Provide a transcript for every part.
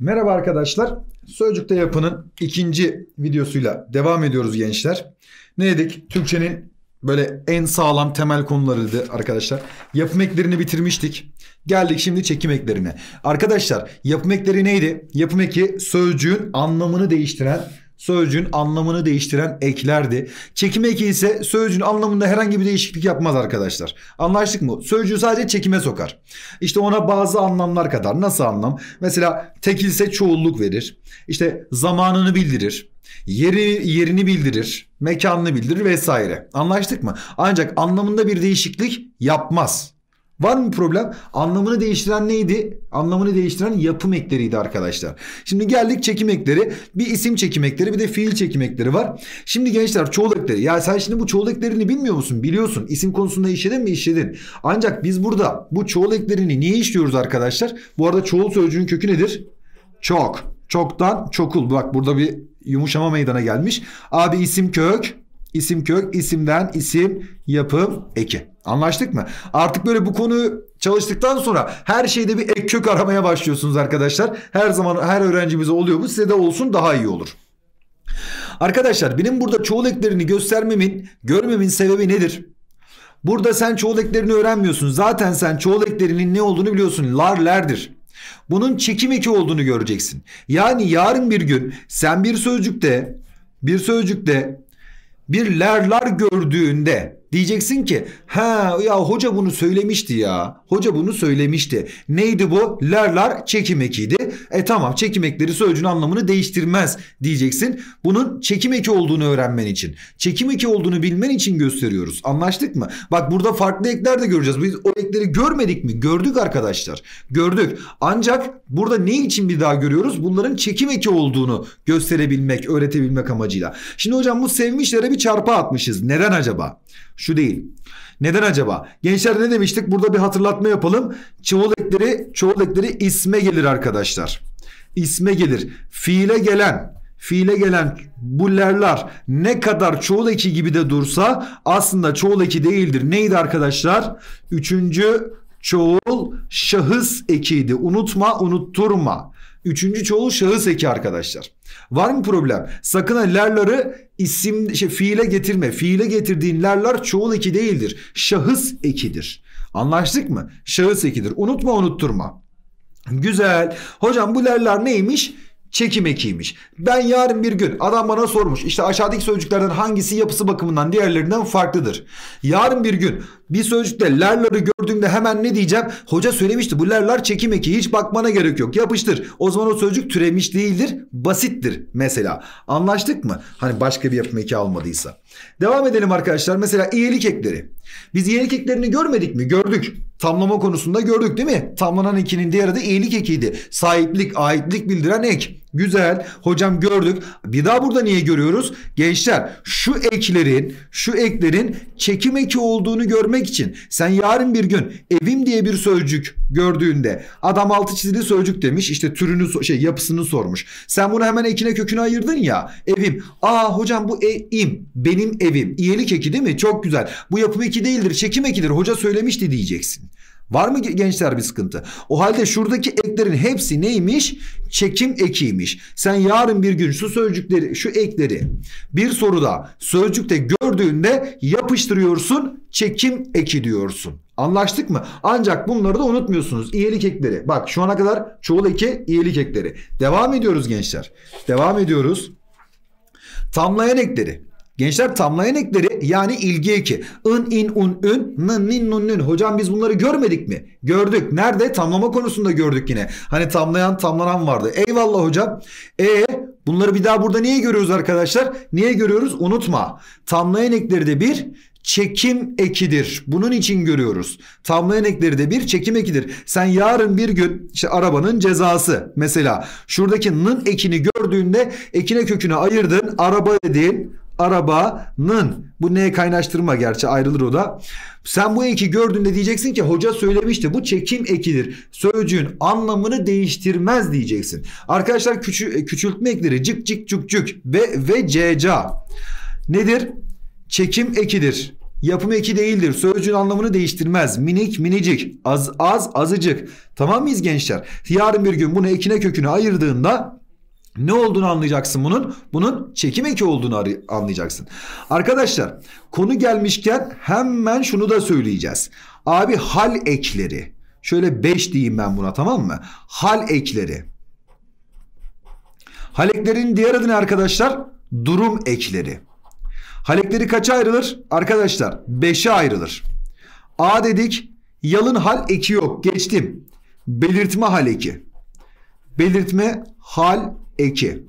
Merhaba arkadaşlar. Sözcükte Yapı'nın ikinci videosuyla devam ediyoruz gençler. Ne dedik? Türkçenin böyle en sağlam temel konularıydı arkadaşlar. Yapım eklerini bitirmiştik. Geldik şimdi çekim eklerine. Arkadaşlar yapım ekleri neydi? Yapım eki sözcüğün anlamını değiştiren eklerdi. Çekim eki ise sözcüğün anlamında herhangi bir değişiklik yapmaz arkadaşlar. Anlaştık mı? Sözcüğü sadece çekime sokar. İşte ona bazı anlamlar kadar. Nasıl anlam? Mesela tekilse çoğulluk verir. İşte zamanını bildirir. Yerini bildirir. Mekanını bildirir vesaire. Anlaştık mı? Ancak anlamında bir değişiklik yapmaz. Var mı problem? Anlamını değiştiren neydi? Anlamını değiştiren yapım ekleriydi arkadaşlar. Şimdi geldik çekim ekleri. Bir isim çekim ekleri, bir de fiil çekim ekleri var. Şimdi gençler çoğul ekleri. Ya sen şimdi bu çoğul eklerini bilmiyor musun? Biliyorsun. İsim konusunda işledin mi? İşledin. Ancak biz burada bu çoğul eklerini niye işliyoruz arkadaşlar? Bu arada çoğul sözcüğün kökü nedir? Çok. Çoktan çokul. Bak burada bir yumuşama meydana gelmiş. Abi isim kök. İsim kök, isimden isim, yapım eki. Anlaştık mı? Artık böyle bu konuyu çalıştıktan sonra her şeyde bir ek kök aramaya başlıyorsunuz arkadaşlar. Her zaman her öğrencimize oluyor bu. Size de olsun, daha iyi olur. Arkadaşlar benim burada çoğul eklerini görmemin sebebi nedir? Burada sen çoğul eklerini öğrenmiyorsun. Zaten sen çoğul eklerinin ne olduğunu biliyorsun. Lar, lerdir. Bunun çekim eki olduğunu göreceksin. Yani yarın bir gün sen bir sözcükte bir lerlar gördüğünde diyeceksin ki hoca bunu söylemişti ya. Hoca bunu söylemişti. Neydi bu? Lerlar çekim ekiydi. Tamam, çekim ekleri sözcüğün anlamını değiştirmez diyeceksin. Bunun çekim eki olduğunu öğrenmen için. Çekim eki olduğunu bilmen için gösteriyoruz. Anlaştık mı? Bak burada farklı ekler de göreceğiz. Biz o ekleri görmedik mi? Gördük arkadaşlar. Gördük. Ancak burada ne için bir daha görüyoruz? Bunların çekim eki olduğunu gösterebilmek, öğretebilmek amacıyla. Şimdi hocam bu sevmişlere bir çarpı atmışız. Neden acaba? Şu değil. Neden acaba? Gençler ne demiştik? Burada bir hatırlatma yapalım. Çoğul ekleri isme gelir arkadaşlar. İsme gelir. Fiile gelen bu lerler ne kadar çoğul eki gibi de dursa aslında çoğul eki değildir. Neydi arkadaşlar? Üçüncü çoğul şahıs ekiydi. Unutma, unutturma. Üçüncü çoğul şahıs eki arkadaşlar. Var mı problem? Sakın ha lerleri fiile getirme. Fiile getirdiğin lerler çoğul eki değildir. Şahıs ekidir. Anlaştık mı? Şahıs ekidir. Unutma, unutturma. Güzel. Hocam bu lerler neymiş? Çekim ekiymiş. Ben yarın bir gün adam bana sormuş. İşte aşağıdaki sözcüklerden hangisi yapısı bakımından diğerlerinden farklıdır? Yarın bir gün bir sözcükte lerleri gördüğümde hemen ne diyeceğim? Hoca söylemişti bu lerler çekim eki. Hiç bakmana gerek yok. Yapıştır. O zaman o sözcük türemiş değildir. Basittir mesela. Anlaştık mı? Hani başka bir yapım eki almadıysa. Devam edelim arkadaşlar. Mesela iyilik ekleri. Biz iyilik eklerini görmedik mi? Gördük. Tamlama konusunda gördük değil mi? Tamlanan ekinin diğer adı iyilik ekiydi. Sahiplik, aitlik bildiren ek. Güzel. Hocam gördük. Bir daha burada niye görüyoruz? Gençler şu eklerin çekim eki olduğunu görmek için. Sen yarın bir gün evim diye bir sözcük gördüğünde adam altı çizili sözcük demiş. İşte türünü yapısını sormuş. Sen bunu hemen ekine köküne ayırdın ya. Evim. Hocam bu im. Benim evim. İyilik eki değil mi? Çok güzel. Bu yapım eki değildir. Çekim ekidir. Hoca söylemişti diyeceksin. Var mı gençler bir sıkıntı? O halde şuradaki eklerin hepsi neymiş? Çekim ekiymiş. Sen yarın bir gün şu ekleri bir soruda sözcükte gördüğünde yapıştırıyorsun, çekim eki diyorsun. Anlaştık mı? Ancak bunları da unutmuyorsunuz. İyilik ekleri. Bak şu ana kadar çoğul eki, iyilik ekleri. Devam ediyoruz gençler. Devam ediyoruz. Tamlayan ekleri. Gençler tamlayan ekleri yani ilgi eki. In, in, un, ün, nın, nin, nun, nün. Hocam biz bunları görmedik mi? Gördük. Nerede? Tamlama konusunda gördük yine. Hani tamlayan, tamlanan vardı. Eyvallah hocam. Bunları bir daha burada niye görüyoruz arkadaşlar? Niye görüyoruz? Unutma. Tamlayan ekleri de bir çekim ekidir. Bunun için görüyoruz. Tamlayan ekleri de bir çekim ekidir. Sen yarın bir gün işte arabanın cezası. Mesela şuradaki nın ekini gördüğünde ekine kökünü ayırdın. Araba dedin. Arabanın. Bu neye kaynaştırma, gerçi ayrılır o da. Sen bu eki gördüğünde diyeceksin ki hoca söylemişti bu çekim ekidir. Sözcüğün anlamını değiştirmez diyeceksin. Arkadaşlar küçültme ekleri cık cık cuk cuk ve ceca nedir? Çekim ekidir. yapım eki değildir. Sözcüğün anlamını değiştirmez. Minik, minicik, az, az, azıcık. Tamam mıyız gençler? Yarın bir gün bunu ekine köküne ayırdığında ne olduğunu anlayacaksın bunun. Bunun çekim eki olduğunu anlayacaksın. Arkadaşlar konu gelmişken hemen şunu da söyleyeceğiz. Abi hal ekleri. Şöyle 5 diyeyim ben buna, tamam mı? Hal ekleri. Hal eklerinin diğer adı ne arkadaşlar? Durum ekleri. Hal ekleri kaça ayrılır? Arkadaşlar 5'e ayrılır. A dedik. Yalın hal eki yok. Geçtim. Belirtme hal eki. Belirtme hal eki.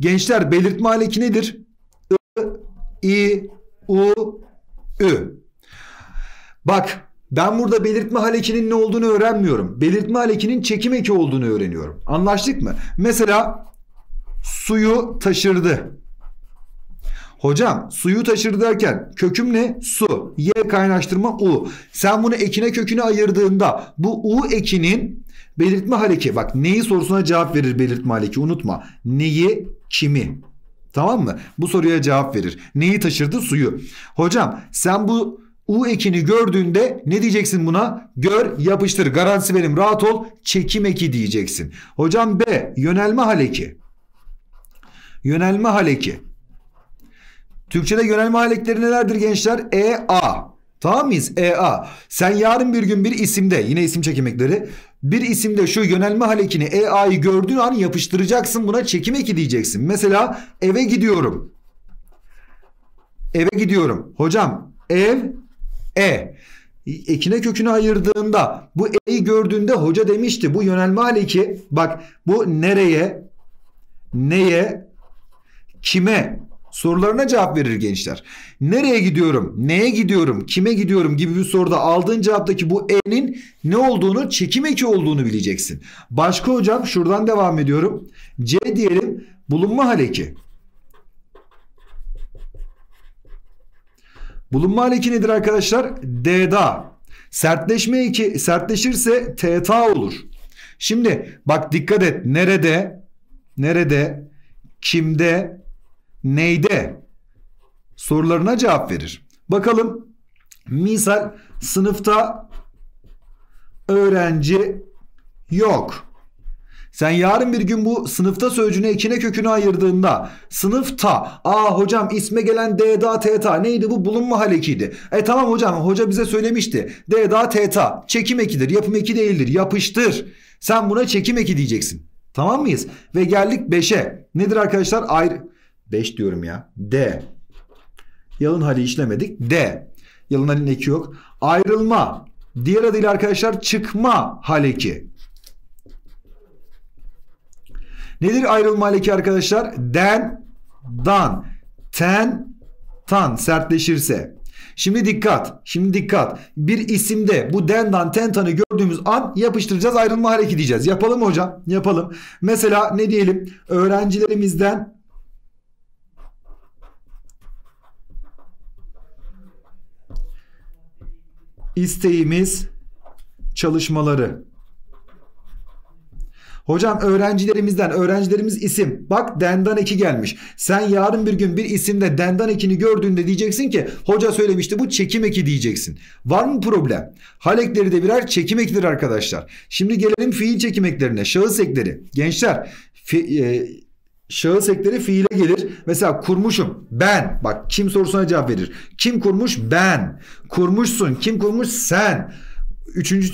Gençler belirtme hal eki nedir? I, I, U, Ü. Bak. Ben burada belirtme hal ekinin ne olduğunu öğrenmiyorum. Belirtme hal ekinin çekim eki olduğunu öğreniyorum. Anlaştık mı? Mesela suyu taşırdı. Hocam suyu taşırdı derken köküm ne? Su. Y kaynaştırma U. Sen bunu ekine köküne ayırdığında bu U ekinin belirtme hal eki. Bak neyi sorusuna cevap verir belirtme hal eki, unutma. Neyi, kimi. Tamam mı? Bu soruya cevap verir. Neyi taşırdı? Suyu. Hocam sen bu U ekini gördüğünde ne diyeceksin buna? Gör, yapıştır, garantisi benim, rahat ol, çekim eki diyeceksin. Hocam B, yönelme hal eki. Yönelme hal eki. Türkçe'de yönelme hal ekleri nelerdir gençler? E, A. Tamam mıyız? E, A. Sen yarın bir gün bir isimde, yine isim çekim ekleri, bir isimde şu yönelme hal ekini, E, A'yı gördüğün an yapıştıracaksın, buna çekim eki diyeceksin. Mesela eve gidiyorum. Eve gidiyorum. Hocam ev, E. Ekine kökünü ayırdığında bu E'yi gördüğünde hoca demişti bu yönelme hal eki. Bak bu nereye, neye, kime sorularına cevap verir gençler. Nereye gidiyorum, neye gidiyorum, kime gidiyorum gibi bir soruda aldığın cevaptaki bu E'nin ne olduğunu, çekim eki olduğunu bileceksin. Başka hocam şuradan devam ediyorum. C diyelim, bulunma hal eki. Bulunma hal eki nedir arkadaşlar? D'da. Sertleşme eki, sertleşirse TTA olur. Şimdi bak dikkat et. Nerede? Nerede? Kimde? Neyde? Sorularına cevap verir. Bakalım. Misal sınıfta öğrenci yok. Sen yarın bir gün bu sınıfta sözcüğünü ekine köküne ayırdığında sınıfta, aa hocam isme gelen D, da, T, ta neydi bu? Bulunma hal ekiydi. E tamam hocam, hoca bize söylemişti. D, da, T, ta çekim ekidir, yapım eki değildir. Yapıştır. Sen buna çekim eki diyeceksin. Tamam mıyız? Ve geldik 5'e. Nedir arkadaşlar? 5 diyorum ya. D. Yalın hali işlemedik. D. Yalın halin eki yok. Ayrılma. Diğer adıyla arkadaşlar çıkma hal eki. Nedir ayrılma hal eki arkadaşlar? Den, dan, ten, tan sertleşirse. Şimdi dikkat. Şimdi dikkat. Bir isimde bu den, dan, ten, tanı gördüğümüz an yapıştıracağız, ayrılma hal eki diyeceğiz. Yapalım mı hocam? Yapalım. Mesela ne diyelim? Öğrencilerimizden isteğimiz çalışmaları. Hocam öğrencilerimizden, öğrencilerimiz isim. Bak dendan eki gelmiş. Sen yarın bir gün bir isimde dendan ekini gördüğünde diyeceksin ki hoca söylemişti bu çekim eki diyeceksin. Var mı problem? Hal ekleri de birer çekim ekidir arkadaşlar. Şimdi gelelim fiil çekim eklerine. Şahıs ekleri. Gençler şahıs ekleri fiile gelir. Mesela kurmuşum, ben. Bak kim sorusuna cevap verir. Kim kurmuş? Ben. Kurmuşsun. Kim kurmuş? Sen. Üçüncü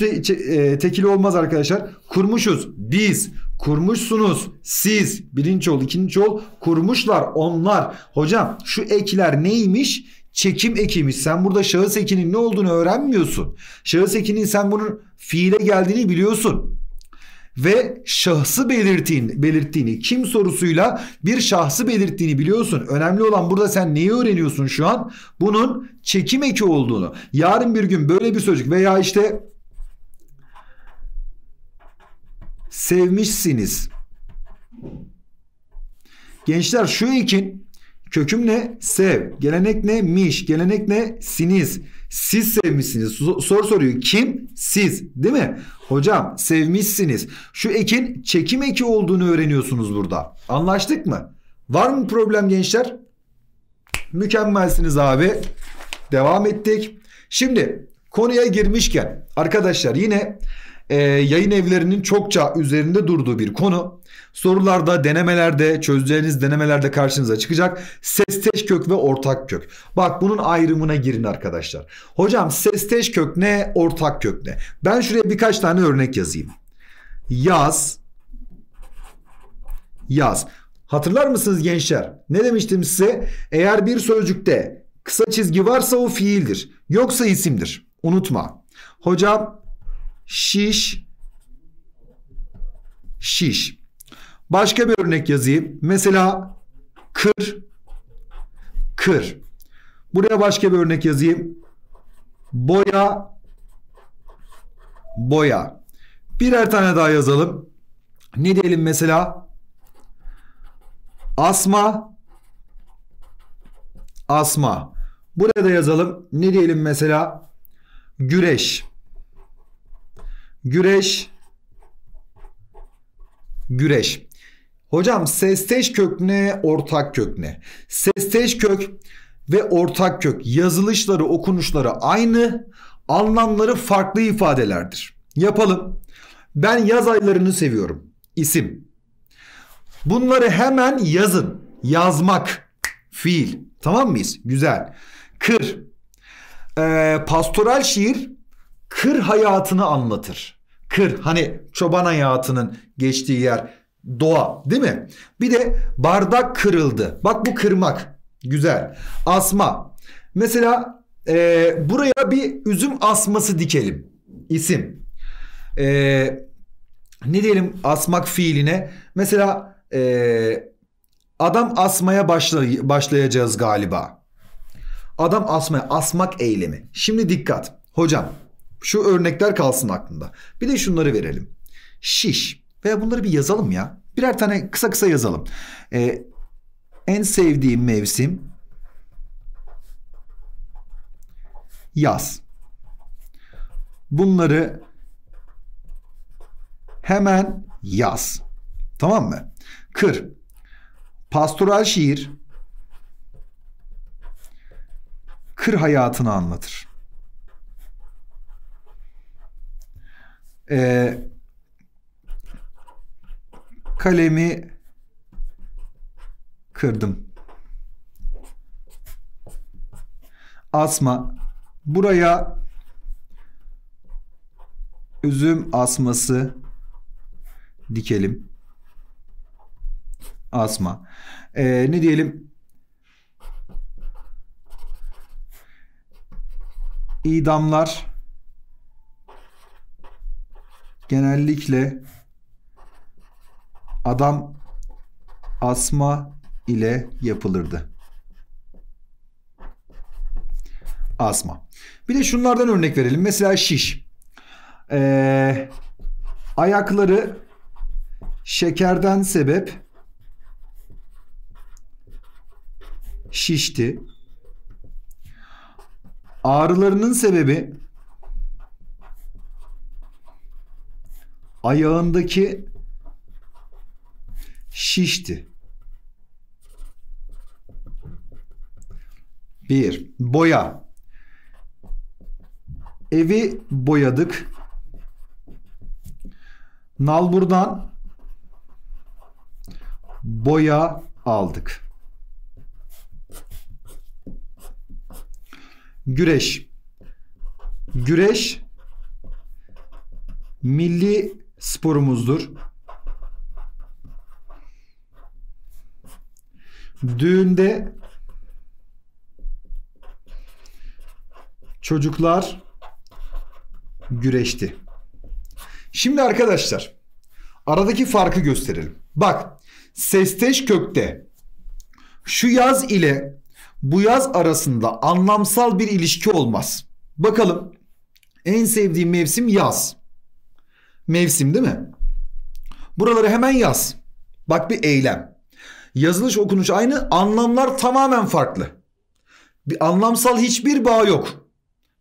tekili olmaz arkadaşlar. Kurmuşuz, biz. Kurmuşsunuz, siz. Birinci ol, ikinci ol. Kurmuşlar, onlar. Hocam şu ekler neymiş? Çekim ekiymiş. Sen burada şahıs ekinin ne olduğunu öğrenmiyorsun. Şahıs ekinin sen bunun fiile geldiğini biliyorsun. Ve şahsı belirttiğini, kim sorusuyla bir şahsı belirttiğini biliyorsun. Önemli olan burada sen neyi öğreniyorsun şu an? Bunun çekim eki olduğunu. Yarın bir gün böyle bir sözcük veya işte sevmişsiniz. Gençler şu ekin köküm ne? Sev. Gelenek ne? Miş. Gelenek ne? Siniz. Siz sevmişsiniz. Soru soruyor. Kim? Siz. Değil mi? Hocam sevmişsiniz. Şu ekin çekim eki olduğunu öğreniyorsunuz burada. Anlaştık mı? Var mı problem gençler? Mükemmelsiniz abi. devam ettik. Şimdi konuya girmişken arkadaşlar yine yayın evlerinin çokça üzerinde durduğu bir konu. Sorularda, denemelerde, çözeceğiniz denemelerde karşınıza çıkacak. Sesteş kök ve ortak kök. Bak bunun ayrımına girin arkadaşlar. Hocam sesteş kök ne, ortak kök ne? Ben şuraya birkaç tane örnek yazayım. Yaz. Hatırlar mısınız gençler? Ne demiştim size? Eğer bir sözcükte kısa çizgi varsa o fiildir. Yoksa isimdir. Unutma. Hocam şiş. Başka bir örnek yazayım. Mesela kır. Buraya başka bir örnek yazayım. Boya. Birer tane daha yazalım. Ne diyelim mesela? Asma. Buraya da yazalım. Ne diyelim mesela? Güreş. Hocam sesteş kök ne, ortak kök ne? Sesteş kök ve ortak kök yazılışları, okunuşları aynı, anlamları farklı ifadelerdir. Yapalım. Ben yaz aylarını seviyorum. İsim. Bunları hemen yazın. Yazmak. Fiil. Tamam mıyız? Güzel. Kır. Pastoral şiir kır hayatını anlatır. Kır, hani çoban hayatının geçtiği yer, doğa değil mi? Bir de bardak kırıldı. Bak bu kırmak. Güzel. Asma. Mesela buraya bir üzüm asması dikelim. İsim. Ne diyelim asmak fiiline? Mesela adam asmaya başlayacağız galiba. Adam asmaya, asmak eylemi. Şimdi dikkat. Hocam şu örnekler kalsın aklında. Bir de şunları verelim. Şiş. Veya bunları bir yazalım ya. Birer tane kısa kısa yazalım. En sevdiğim mevsim yaz. Bunları hemen yaz. Tamam mı? Kır. Pastoral şiir kır hayatını anlatır. Kalemi kırdım. Asma. Buraya üzüm asması dikelim. Asma. Ne diyelim? İdamlar genellikle adam asma ile yapılırdı. Asma. Bir de şunlardan örnek verelim. Mesela şiş. Ayakları şekerden sebep şişti. Ağrılarının sebebi ayağındaki şişti. Bir. Boya. Evi boyadık. Nalbur'dan boya aldık. Güreş milli sporumuzdur. Düğünde çocuklar güreşti. Şimdi arkadaşlar aradaki farkı gösterelim. Bak sesteş kökte şu yaz ile bu yaz arasında anlamsal bir ilişki olmaz. Bakalım. En sevdiğim mevsim yaz. Mevsim değil mi? Buraları hemen yaz. Bak bir eylem. Yazılış okunuş aynı. Anlamlar tamamen farklı. Bir anlamsal hiçbir bağ yok.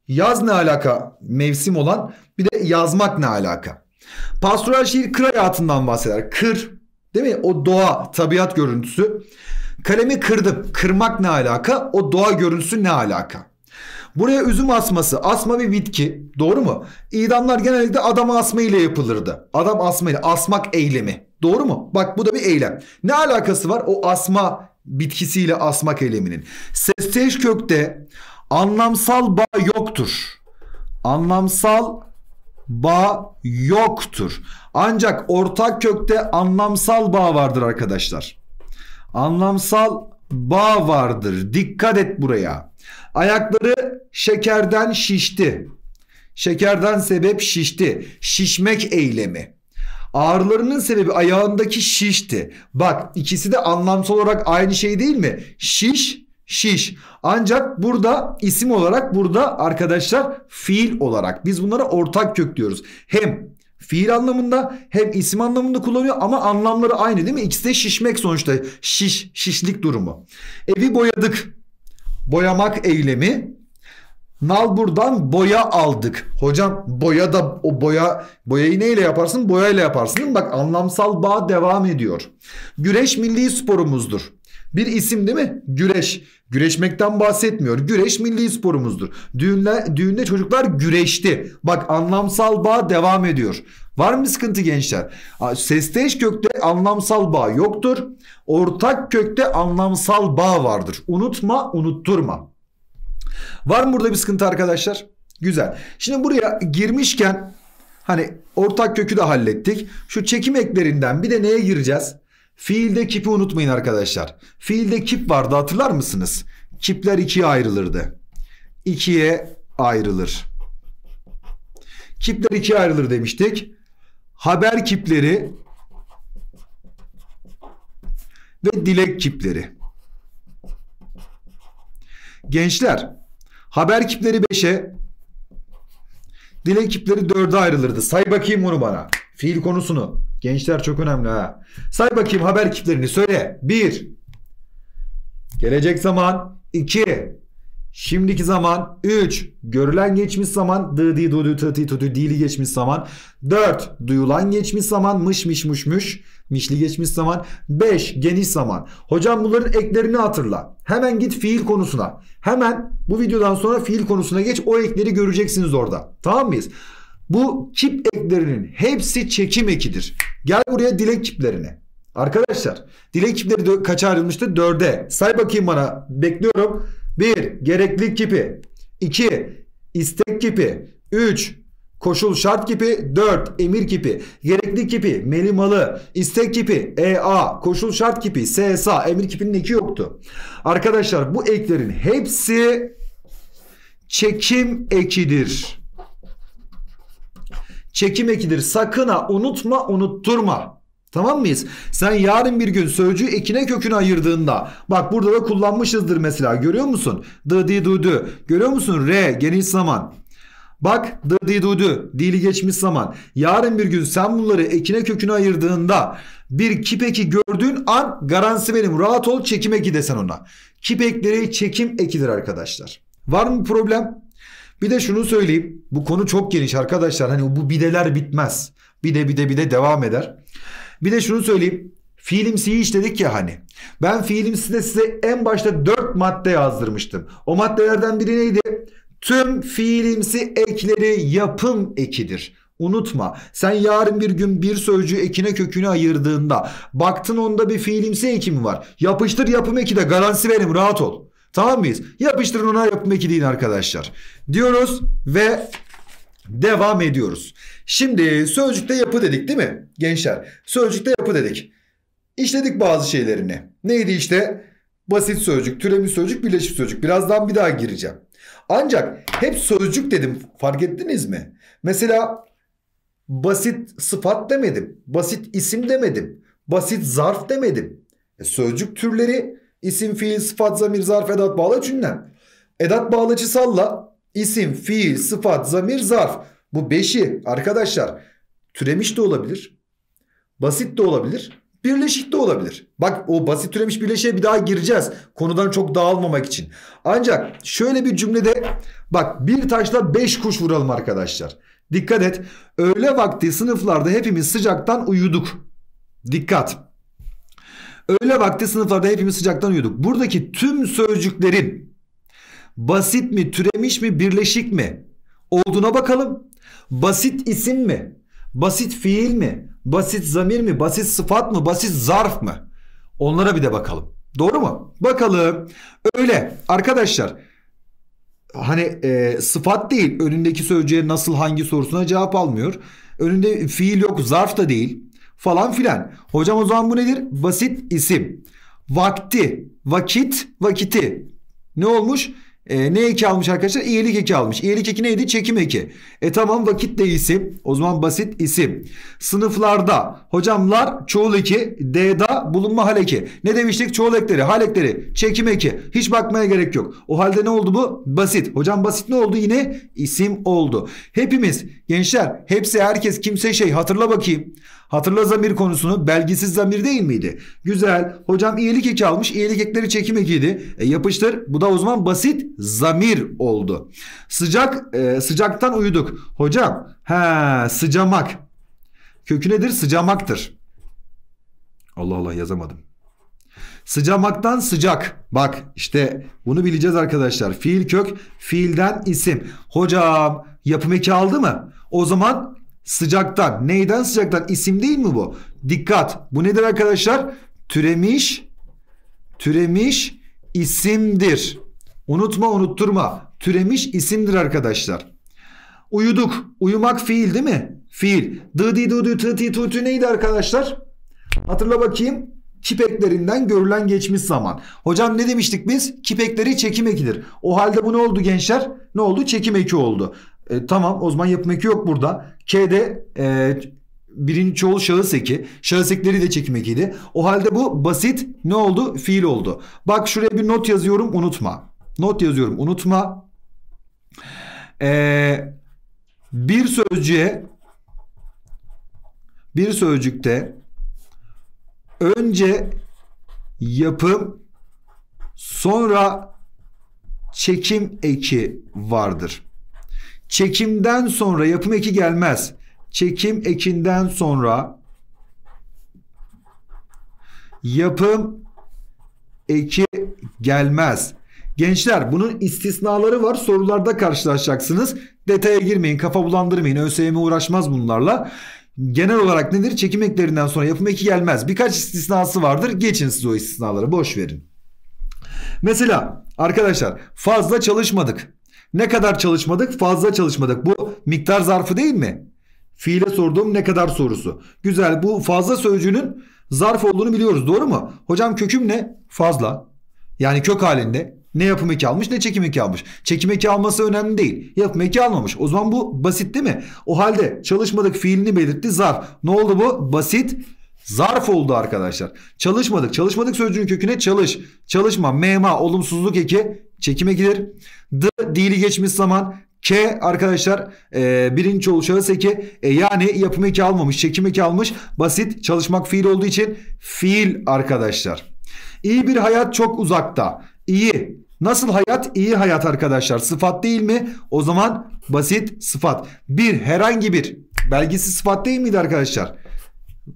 Yaz ne alaka? Mevsim olan. Bir de yazmak ne alaka? Pastoral şiir kır hayatından bahseder. Kır. Değil mi? O doğa, tabiat görüntüsü. Kalemi kırdım. Kırmak ne alaka? O doğa görüntüsü ne alaka? Buraya üzüm asması. Asma bir bitki. Doğru mu? İdamlar genellikle adam asma ile yapılırdı. Adam asma ile. Asmak eylemi. Doğru mu? Bak bu da bir eylem. Ne alakası var o asma bitkisiyle asmak eyleminin? Sesteş kökte anlamsal bağ yoktur. Anlamsal bağ yoktur. Ancak ortak kökte anlamsal bağ vardır arkadaşlar. Anlamsal bağ vardır. Dikkat et buraya. Ayakları şekerden şişti. Şekerden sebep şişti. Şişmek eylemi. Ağrılarının sebebi ayağındaki şişti. Bak ikisi de anlamsal olarak aynı şey değil mi? Şiş, şiş. Ancak burada isim olarak, burada arkadaşlar fiil olarak. Biz bunlara ortak kök diyoruz. Hem fiil anlamında hem isim anlamında kullanıyor ama anlamları aynı değil mi? İkisi de şişmek sonuçta. Şiş, şişlik durumu. Evi boyadık. Boyamak eylemi. Nalbur'dan boya aldık. Hocam boya da o boya, boyayı neyle yaparsın? Boyayla yaparsın. Bak anlamsal bağ devam ediyor. Güreş milli sporumuzdur. Bir isim değil mi? Güreş. Güreşmekten bahsetmiyor. Güreş milli sporumuzdur. Düğünde çocuklar güreşti. Bak anlamsal bağ devam ediyor. Var mı sıkıntı gençler? Sesteş kökte anlamsal bağ yoktur. Ortak kökte anlamsal bağ vardır. Unutma, unutturma. Var mı burada bir sıkıntı arkadaşlar? Güzel. Şimdi buraya girmişken hani ortak kökü de hallettik. Şu çekim eklerinden bir de neye gireceğiz? Fiilde kipi unutmayın arkadaşlar. Fiilde kip vardı, hatırlar mısınız? Kipler ikiye ayrılırdı. İkiye ayrılır. Kipler ikiye ayrılır demiştik. Haber kipleri ve dilek kipleri. Gençler, haber kipleri 5'e, dilek kipleri 4'e ayrılırdı. Say bakayım onu bana. Fiil konusunu. Gençler çok önemli ha. Say bakayım haber kiplerini, söyle. 1. Gelecek zaman. 2. Şimdiki zaman. 3. Görülen geçmiş zaman. Dı du du dili geçmiş zaman. 4. Duyulan geçmiş zaman. Mış mış mış mış. Mişli geçmiş zaman. 5. Geniş zaman. Hocam bunların eklerini hatırla. Hemen git fiil konusuna. Hemen bu videodan sonra fiil konusuna geç. O ekleri göreceksiniz orada. Tamam mıyız? Bu kip eklerinin hepsi çekim ekidir. Gel buraya dilek kiplerine. Arkadaşlar dilek kipleri kaça ayrılmıştı? 4'e. Say bakayım bana. Bekliyorum. 1. Gereklilik kipi. 2. İstek kipi. 3. Koşul şart kipi. 4. Emir kipi. Gereklilik kipi. Melimalı. İstek kipi. EA. Koşul şart kipi. SSA. Emir kipinin eki yoktu. Arkadaşlar bu eklerin hepsi çekim ekidir. Çekim ekidir. Sakın ha, unutma, unutturma. Tamam mıyız? Sen yarın bir gün sözcüğü ekine köküne ayırdığında, bak burada da kullanmışızdır mesela, görüyor musun? Dı di du dü. Görüyor musun? Re geniş zaman. Bak dı di du dü dili geçmiş zaman. Yarın bir gün sen bunları ekine köküne ayırdığında bir kip eki gördüğün an garanti benim, rahat ol, çekim eki desen ona. Kip ekleri çekim ekidir arkadaşlar. Var mı problem? Bir de şunu söyleyeyim. Bu konu çok geniş arkadaşlar. Hani bu bideler bitmez. Bir de devam eder. Bir de şunu söyleyeyim. Fiilimsiyi işledik ya hani. Ben fiilimside size en başta 4 madde yazdırmıştım. O maddelerden biri neydi? Tüm fiilimsi ekleri yapım ekidir. Unutma. Sen yarın bir gün bir sözcüğü ekine köküne ayırdığında baktın onda bir fiilimsi ekimi var. Yapıştır yapım eki de, garanti verim, rahat ol. Tamam mıyız? Yapıştırın ona yapım eki deyin arkadaşlar. Diyoruz ve devam ediyoruz. Şimdi sözcükte yapı dedik değil mi gençler? Sözcükte yapı dedik. İşledik bazı şeylerini. Neydi işte? Basit sözcük, türemiş sözcük, birleşik sözcük. Birazdan bir daha gireceğim. Ancak hep sözcük dedim. Fark ettiniz mi? Mesela basit sıfat demedim. Basit isim demedim. Basit zarf demedim. Sözcük türleri... İsim, fiil, sıfat, zamir, zarf, edat, bağlaç, ünlem. Edat bağlacı salla. İsim, fiil, sıfat, zamir, zarf. Bu 5'i arkadaşlar türemiş de olabilir. Basit de olabilir. Birleşik de olabilir. Bak o basit türemiş birleşiğe bir daha gireceğiz. Konudan çok dağılmamak için. Ancak şöyle bir cümlede bak, bir taşla 5 kuş vuralım arkadaşlar. Dikkat et. Öğle vakti sınıflarda hepimiz sıcaktan uyuduk. Dikkat. Öğle vakti sınıflarda hepimiz sıcaktan uyuduk. Buradaki tüm sözcüklerin Basit mi, türemiş mi, birleşik mi olduğuna bakalım. Basit isim mi? Basit fiil mi? Basit zamir mi? Basit sıfat mı? Basit zarf mı? Onlara bir de bakalım. Doğru mu? Bakalım. Öyle arkadaşlar. Hani sıfat değil. Önündeki sözcüğe nasıl, hangi sorusuna cevap almıyor. Önünde fiil yok. Zarf da değil. Falan filan. Hocam o zaman bu nedir? Basit isim. Vakti. Vakit. Vakiti. Ne olmuş? Ne eki almış arkadaşlar? İyilik eki almış. İyilik eki neydi? Çekim eki. Tamam, vakit de isim. O zaman basit isim. Sınıflarda. Hocamlar çoğul eki. D'da bulunma hal eki. Ne demiştik? Çoğul ekleri, hal ekleri, çekim eki. Hiç bakmaya gerek yok. O halde ne oldu bu? Basit. Hocam basit ne oldu? Yine isim oldu. Hepimiz gençler, hepsi, herkes, kimse, şey, hatırla bakayım. Hatırla zamir konusunu. Belgisiz zamir değil miydi? Güzel. Hocam iyilik eki almış. İyilik ekleri çekim ekiydi. Yapıştır. Bu da o zaman basit zamir oldu. Sıcak. Sıcaktan uyuduk. Hocam. He, sıcamak. Kökü nedir? Sıcamaktır. Allah Allah, yazamadım. Sıcamaktan sıcak. Bak işte bunu bileceğiz arkadaşlar. Fiil kök. Fiilden isim. Hocam yapım eki aldı mı? O zaman sıcaktan. Neyden sıcaktan? İsim değil mi bu? Dikkat. Bu nedir arkadaşlar? Türemiş. Türemiş isimdir. Unutma, unutturma. Türemiş isimdir arkadaşlar. Uyuduk. Uyumak fiil değil mi? Fiil. Dı dı tı tı tı tü neydi arkadaşlar? Hatırla bakayım. Kipeklerinden görülen geçmiş zaman. Hocam ne demiştik biz? Kipekleri çekim ekidir. O halde bu ne oldu gençler? Ne oldu? Çekim eki oldu. Tamam, o zaman yapım eki yok burada. K'de birinci çoğul şahıs eki. Şahıs ekleri de çekim ekiydi. O halde bu basit ne oldu? Fiil oldu. Bak şuraya bir not yazıyorum, unutma. Not yazıyorum, unutma. Bir sözcüğe, bir sözcükte önce yapım sonra çekim eki vardır. Çekimden sonra yapım eki gelmez. Çekim ekinden sonra yapım eki gelmez. Gençler bunun istisnaları var. Sorularda karşılaşacaksınız. Detaya girmeyin, kafa bulandırmayın. ÖSYM uğraşmaz bunlarla. Genel olarak nedir? Çekim eklerinden sonra yapım eki gelmez. Birkaç istisnası vardır. Geçin siz o istisnaları. Boş verin. Mesela arkadaşlar fazla çalışmadık. Ne kadar çalışmadık? Fazla çalışmadık. Bu miktar zarfı değil mi? Fiile sorduğum ne kadar sorusu. Güzel, bu fazla sözcüğünün zarf olduğunu biliyoruz, doğru mu? Hocam köküm ne? Fazla. Yani kök halinde ne yapım eki almış ne çekim eki almış. Çekim eki alması önemli değil. Yapım eki almamış. O zaman bu basit değil mi? O halde çalışmadık fiilini belirtti zarf. Ne oldu bu? Basit zarf oldu arkadaşlar. Çalışmadık. Çalışmadık sözcüğün köküne çalış. Çalışma. Mema. Olumsuzluk eki. Çekim ekidir. D dili geçmiş zaman. K arkadaşlar birinci çoğul şahıs eki. Yani yapım eki almamış. Çekim eki almış. Basit. Çalışmak fiil olduğu için fiil arkadaşlar. İyi bir hayat çok uzakta. İyi. Nasıl hayat? İyi hayat arkadaşlar. Sıfat değil mi? O zaman basit sıfat. Bir, herhangi bir. Belgisiz sıfat değil miydi arkadaşlar?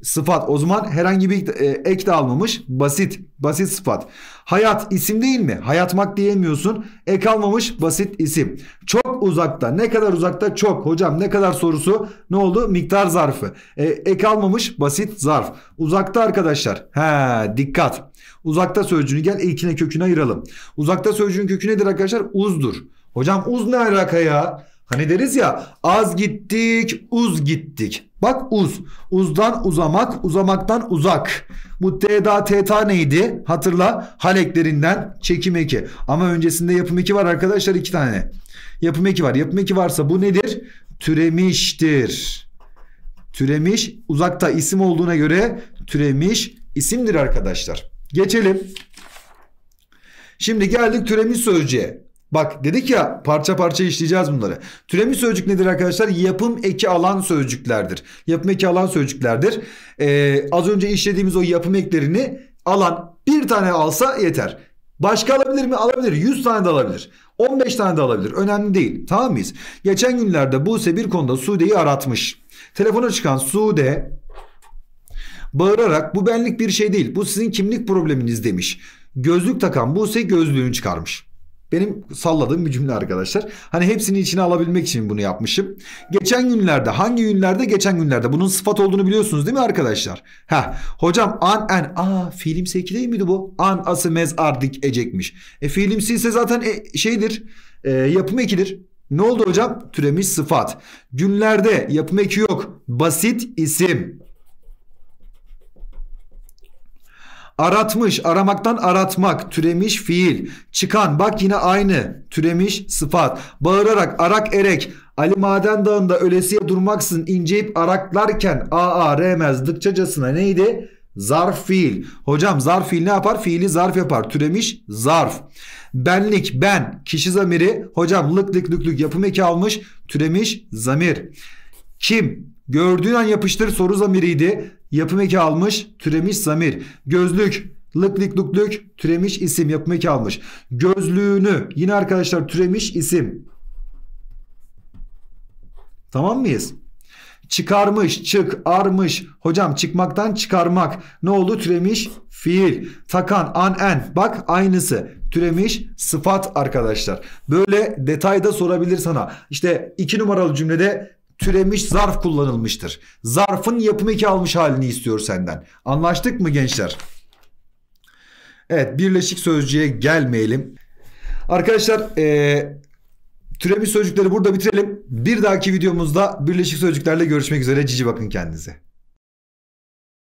Sıfat. O zaman herhangi bir ek de almamış. Basit. Basit sıfat. Hayat isim değil mi? Hayatmak diyemiyorsun. Ek almamış. Basit isim. Çok uzakta. Ne kadar uzakta? Çok. Hocam ne kadar sorusu? Ne oldu? Miktar zarfı. Ek almamış. Basit zarf. Uzakta arkadaşlar. He, dikkat. Uzakta sözcüğünü gel ilkine köküne ayıralım. Uzakta sözcüğün kökü nedir arkadaşlar? Uzdur. Hocam uz ne alaka ya? Hani deriz ya az gittik, uz gittik. Bak uz. Uzdan uzamak, uzamaktan uzak. Bu t'da teta neydi? Hatırla, hal eklerinden çekim eki. Ama öncesinde yapım eki var arkadaşlar, iki tane. Yapım eki var. Yapım eki varsa bu nedir? Türemiştir. Türemiş uzakta isim olduğuna göre türemiş isimdir arkadaşlar. Geçelim. Şimdi geldik türemiş sözcüğe. Bak dedik ya parça parça işleyeceğiz bunları. Türemiş sözcük nedir arkadaşlar? Yapım eki alan sözcüklerdir. Yapım eki alan sözcüklerdir. Az önce işlediğimiz o yapım eklerini alan bir tane alsa yeter. Başka alabilir mi? Alabilir. 100 tane de alabilir. 15 tane de alabilir. Önemli değil. Tamam mıyız? Geçen günlerde Buse bir konuda Sude'yi aratmış. Telefona çıkan Sude bağırarak bu benlik bir şey değil. Bu sizin kimlik probleminiz demiş. Gözlük takan Buse gözlüğünü çıkarmış. Benim salladığım bir cümle arkadaşlar. Hani hepsini içine alabilmek için bunu yapmışım. Geçen günlerde, hangi günlerde? Geçen günlerde. Bunun sıfat olduğunu biliyorsunuz değil mi arkadaşlar? Heh. Hocam an en. Fiilimsi iki değil miydi bu? An ası mez ardik ecekmiş. Fiilimsi ise zaten yapım ekidir. Ne oldu hocam? Türemiş sıfat. Günlerde yapım eki yok. Basit isim. Aratmış, aramaktan aratmak, türemiş fiil. Çıkan, bak yine aynı, türemiş sıfat. Bağırarak, arak erek. Ali maden dağında ölesiye durmaksın inceyip araklarken a remezdıkçacasına neydi? Zarf fiil. Hocam zarf fiil ne yapar? Fiili zarf yapar. Türemiş zarf. Benlik, ben, kişi zamiri. Hocam lık lık lık lık yapım eki almış, türemiş zamir. Kim? Gördüğün an yapıştır, soru zamiriydi. Yapım eki almış, türemiş zamir. Gözlük, lık lık lık lık, türemiş isim, yapım eki almış. Gözlüğünü, yine arkadaşlar türemiş isim. Tamam mıyız? Çıkarmış, çık, armış. Hocam çıkmaktan çıkarmak. Ne oldu? Türemiş fiil. Takan, an, en. Bak aynısı. Türemiş sıfat arkadaşlar. Böyle detayda sorabilir sana. İşte 2 numaralı cümlede türemiş zarf kullanılmıştır. Zarfın yapım eki almış halini istiyor senden. Anlaştık mı gençler? Evet, birleşik sözcüğe gelmeyelim. Arkadaşlar türemiş sözcükleri burada bitirelim. Bir dahaki videomuzda birleşik sözcüklerle görüşmek üzere. Cici bakın kendinize.